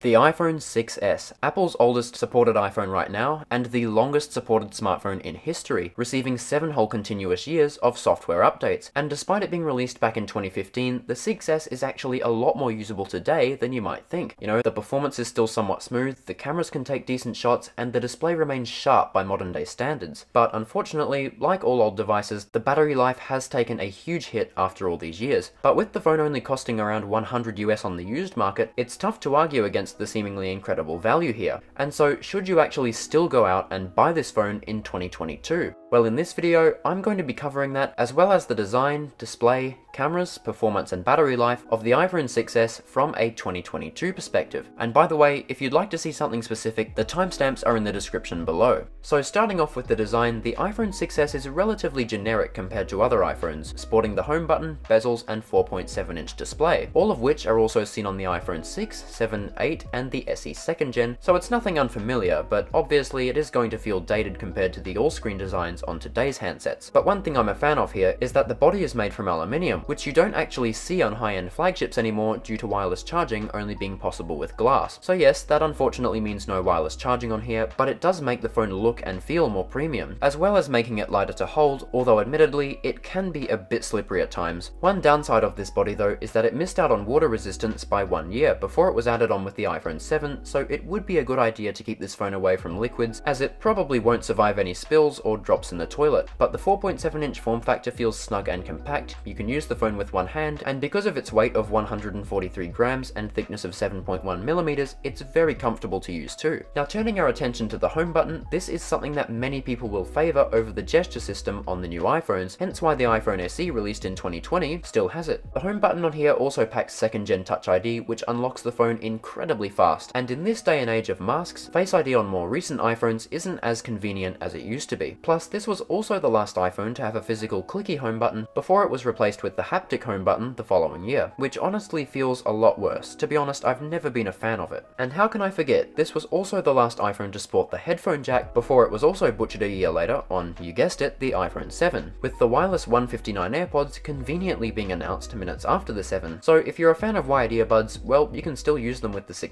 The iPhone 6s, Apple's oldest supported iPhone right now, and the longest supported smartphone in history, receiving 7 whole continuous years of software updates. And despite it being released back in 2015, the 6s is actually a lot more usable today than you might think. You know, the performance is still somewhat smooth, the cameras can take decent shots, and the display remains sharp by modern day standards. But unfortunately, like all old devices, the battery life has taken a huge hit after all these years. But with the phone only costing around $100 US on the used market, it's tough to argue against the seemingly incredible value here. And so, should you actually still go out and buy this phone in 2022? Well, in this video, I'm going to be covering that, as well as the design, display, cameras, performance and battery life of the iPhone 6s from a 2022 perspective. And by the way, if you'd like to see something specific, the timestamps are in the description below. So starting off with the design, the iPhone 6s is relatively generic compared to other iPhones, sporting the home button, bezels and 4.7-inch display, all of which are also seen on the iPhone 6, 7, 8 and the SE 2nd gen, so it's nothing unfamiliar, but obviously it is going to feel dated compared to the all-screen designs on today's handsets. But one thing I'm a fan of here is that the body is made from aluminium, which you don't actually see on high-end flagships anymore due to wireless charging only being possible with glass. So yes, that unfortunately means no wireless charging on here, but it does make the phone look and feel more premium, as well as making it lighter to hold, although admittedly, it can be a bit slippery at times. One downside of this body though is that it missed out on water resistance by 1 year before it was added on with the iPhone 7, so it would be a good idea to keep this phone away from liquids, as it probably won't survive any spills or drops in the toilet. But the 4.7-inch form factor feels snug and compact. You can use the phone with one hand, and because of its weight of 143 grams and thickness of 7.1 millimeters, it's very comfortable to use too. Now turning our attention to the home button, this is something that many people will favor over the gesture system on the new iPhones, hence why the iPhone SE released in 2020 still has it. The home button on here also packs 2nd-gen Touch ID, which unlocks the phone incredibly fast, and in this day and age of masks, Face ID on more recent iPhones isn't as convenient as it used to be. Plus, this was also the last iPhone to have a physical clicky home button before it was replaced with the haptic home button the following year, which honestly feels a lot worse. To be honest, I've never been a fan of it. And how can I forget, this was also the last iPhone to sport the headphone jack before it was also butchered a year later on, you guessed it, the iPhone 7, with the wireless 159 AirPods conveniently being announced minutes after the 7. So if you're a fan of wired earbuds, well, you can still use them with the 6s.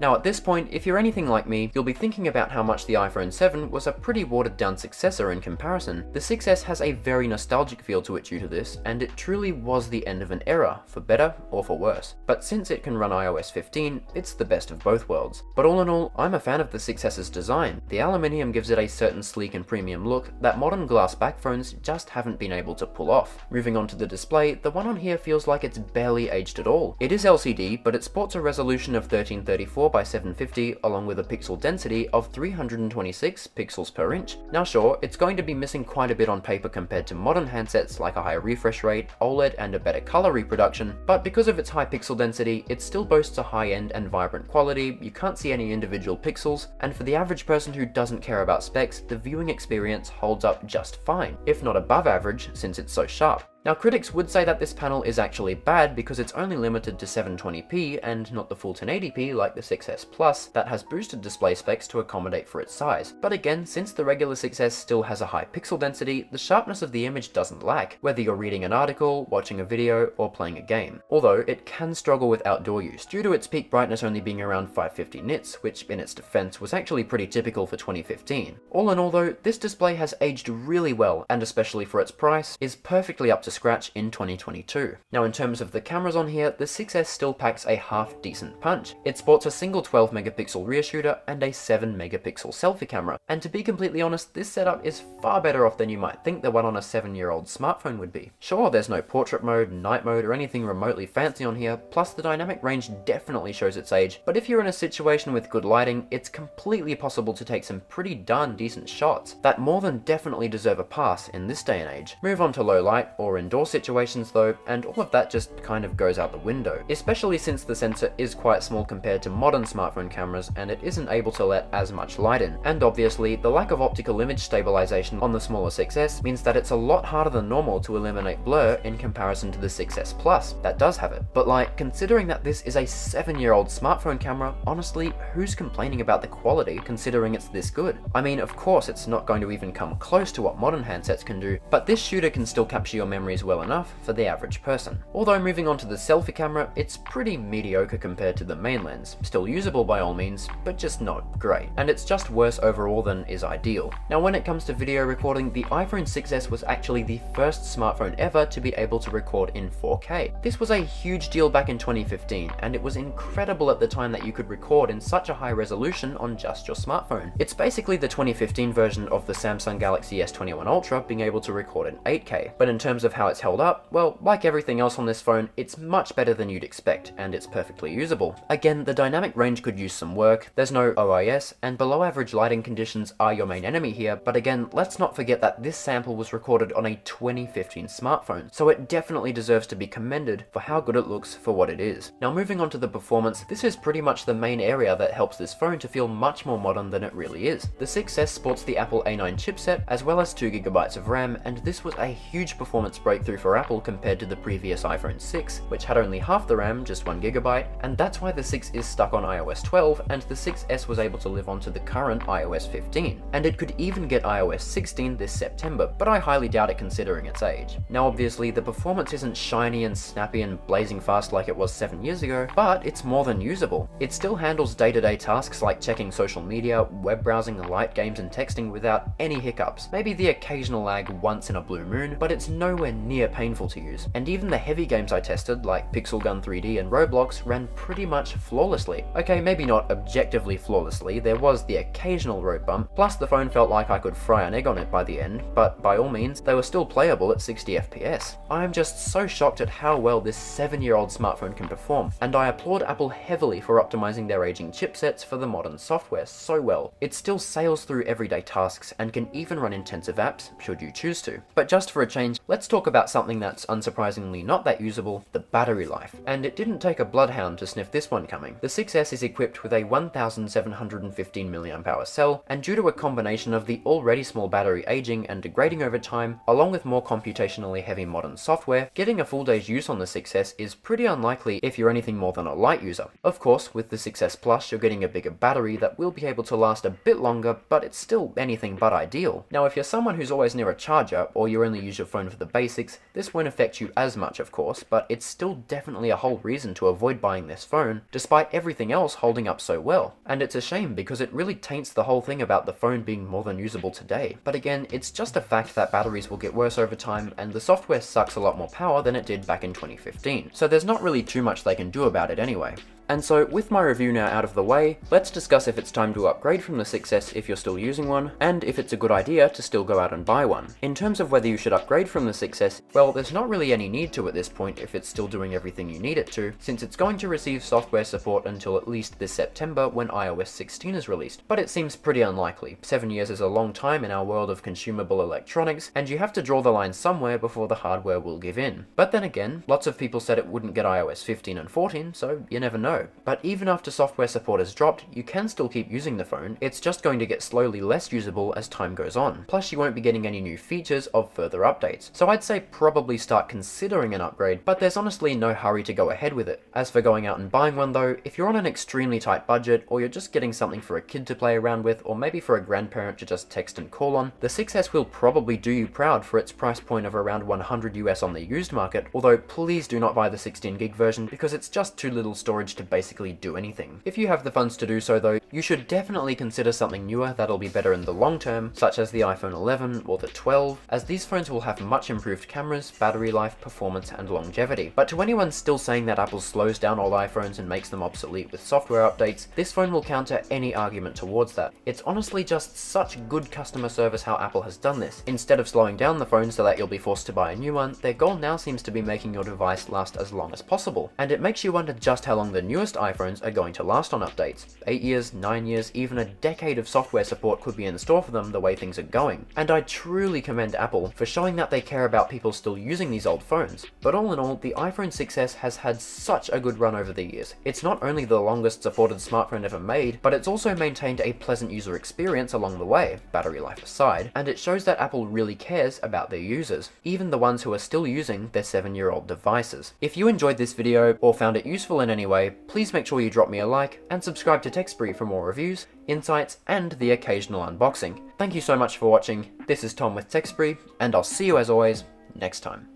Now at this point, if you're anything like me, you'll be thinking about how much the iPhone 7 was a pretty watered down successor in comparison. The 6s has a very nostalgic feel to it due to this, and it truly was the end of an era, for better or for worse. But since it can run iOS 15, it's the best of both worlds. But all in all, I'm a fan of the 6s's design. The aluminium gives it a certain sleek and premium look that modern glass back phones just haven't been able to pull off. Moving on to the display, the one on here feels like it's barely aged at all. It is LCD, but it sports a resolution of 1334 by 750 along with a pixel density of 326 pixels per inch. Now sure, it's going to be missing quite a bit on paper compared to modern handsets like a higher refresh rate, OLED and a better color reproduction, but because of its high pixel density, it still boasts a high-end and vibrant quality. You can't see any individual pixels, and for the average person who doesn't care about specs, the viewing experience holds up just fine, if not above average, since it's so sharp. Now critics would say that this panel is actually bad because it's only limited to 720p and not the full 1080p like the 6s Plus that has boosted display specs to accommodate for its size. But again, since the regular 6s still has a high pixel density, the sharpness of the image doesn't lack, whether you're reading an article, watching a video, or playing a game. Although it can struggle with outdoor use due to its peak brightness only being around 550 nits, which in its defense was actually pretty typical for 2015. All in all though, this display has aged really well, and especially for its price, is perfectly up to scratch in 2022. Now in terms of the cameras on here, the 6s still packs a half decent punch. It sports a single 12 megapixel rear shooter and a 7 megapixel selfie camera, and to be completely honest, this setup is far better off than you might think the one on a 7-year-old smartphone would be. Sure, there's no portrait mode, night mode, or anything remotely fancy on here, plus the dynamic range definitely shows its age, but if you're in a situation with good lighting, it's completely possible to take some pretty darn decent shots that more than definitely deserve a pass in this day and age. Move on to low light or indoor situations though, and all of that just kind of goes out the window, especially since the sensor is quite small compared to modern smartphone cameras and it isn't able to let as much light in. And obviously, the lack of optical image stabilization on the smaller 6s means that it's a lot harder than normal to eliminate blur in comparison to the 6s Plus that does have it. But like, considering that this is a 7-year-old smartphone camera, honestly, who's complaining about the quality considering it's this good? I mean, of course it's not going to even come close to what modern handsets can do, but this shooter can still capture your memory memories well enough for the average person. Although moving on to the selfie camera, it's pretty mediocre compared to the main lens, still usable by all means, but just not great. And it's just worse overall than is ideal. Now when it comes to video recording, the iPhone 6s was actually the first smartphone ever to be able to record in 4K. This was a huge deal back in 2015, and it was incredible at the time that you could record in such a high resolution on just your smartphone. It's basically the 2015 version of the Samsung Galaxy S21 Ultra being able to record in 8K, but in terms of how it's held up, well, like everything else on this phone, it's much better than you'd expect, and it's perfectly usable. Again, the dynamic range could use some work, there's no OIS, and below average lighting conditions are your main enemy here, but again, let's not forget that this sample was recorded on a 2015 smartphone, so it definitely deserves to be commended for how good it looks for what it is. Now moving on to the performance, this is pretty much the main area that helps this phone to feel much more modern than it really is. The 6S sports the Apple A9 chipset, as well as 2GB of RAM, and this was a huge performance breakthrough for Apple compared to the previous iPhone 6, which had only half the RAM, just 1GB, and that's why the 6 is stuck on iOS 12, and the 6S was able to live on to the current iOS 15. And it could even get iOS 16 this September, but I highly doubt it considering its age. Now obviously, the performance isn't shiny and snappy and blazing fast like it was 7 years ago, but it's more than usable. It still handles day-to-day tasks like checking social media, web browsing, light games, and texting without any hiccups. Maybe the occasional lag once in a blue moon, but it's nowhere near painful to use. And even the heavy games I tested, like Pixel Gun 3D and Roblox, ran pretty much flawlessly. Okay, maybe not objectively flawlessly, there was the occasional road bump, plus the phone felt like I could fry an egg on it by the end, but by all means, they were still playable at 60 FPS. I am just so shocked at how well this 7-year-old smartphone can perform, and I applaud Apple heavily for optimizing their aging chipsets for the modern software so well. It still sails through everyday tasks and can even run intensive apps, should you choose to. But just for a change, let's talk about something that's unsurprisingly not that usable, the battery life. And it didn't take a bloodhound to sniff this one coming. The 6S is equipped with a 1,715 mAh cell, and due to a combination of the already small battery aging and degrading over time, along with more computationally heavy modern software, getting a full day's use on the 6S is pretty unlikely if you're anything more than a light user. Of course, with the 6S Plus, you're getting a bigger battery that will be able to last a bit longer, but it's still anything but ideal. Now, if you're someone who's always near a charger, or you only use your phone for the basics, this won't affect you as much, of course, but it's still definitely a whole reason to avoid buying this phone, despite everything else holding up so well. And it's a shame because it really taints the whole thing about the phone being more than usable today. But again, it's just a fact that batteries will get worse over time, and the software sucks a lot more power than it did back in 2015. So there's not really too much they can do about it anyway. And so, with my review now out of the way, let's discuss if it's time to upgrade from the 6S if you're still using one, and if it's a good idea to still go out and buy one. In terms of whether you should upgrade from the 6S, well, there's not really any need to at this point if it's still doing everything you need it to, since it's going to receive software support until at least this September when iOS 16 is released. But it seems pretty unlikely. 7 years is a long time in our world of consumable electronics, and you have to draw the line somewhere before the hardware will give in. But then again, lots of people said it wouldn't get iOS 15 and 14, so you never know. But even after software support is dropped, you can still keep using the phone, it's just going to get slowly less usable as time goes on. Plus you won't be getting any new features of further updates, so I'd say probably start considering an upgrade, but there's honestly no hurry to go ahead with it. As for going out and buying one though, if you're on an extremely tight budget, or you're just getting something for a kid to play around with, or maybe for a grandparent to just text and call on, the 6S will probably do you proud for its price point of around $100 US on the used market, although please do not buy the 16GB version because it's just too little storage to basically do anything. If you have the funds to do so though, you should definitely consider something newer that'll be better in the long term, such as the iPhone 11 or the 12, as these phones will have much improved cameras, battery life, performance, and longevity. But to anyone still saying that Apple slows down old iPhones and makes them obsolete with software updates, this phone will counter any argument towards that. It's honestly just such good customer service how Apple has done this. Instead of slowing down the phone so that you'll be forced to buy a new one, their goal now seems to be making your device last as long as possible. And it makes you wonder just how long the newest iPhones are going to last on updates. 8 years, 9 years, even a decade of software support could be in store for them the way things are going. And I truly commend Apple for showing that they care about people still using these old phones. But all in all, the iPhone 6s has had such a good run over the years. It's not only the longest supported smartphone ever made, but it's also maintained a pleasant user experience along the way, battery life aside, and it shows that Apple really cares about their users, even the ones who are still using their 7-year-old devices. If you enjoyed this video or found it useful in any way, please make sure you drop me a like and subscribe to TechSpree for more reviews, insights, and the occasional unboxing. Thank you so much for watching. This is Tom with TechSpree, and I'll see you as always next time.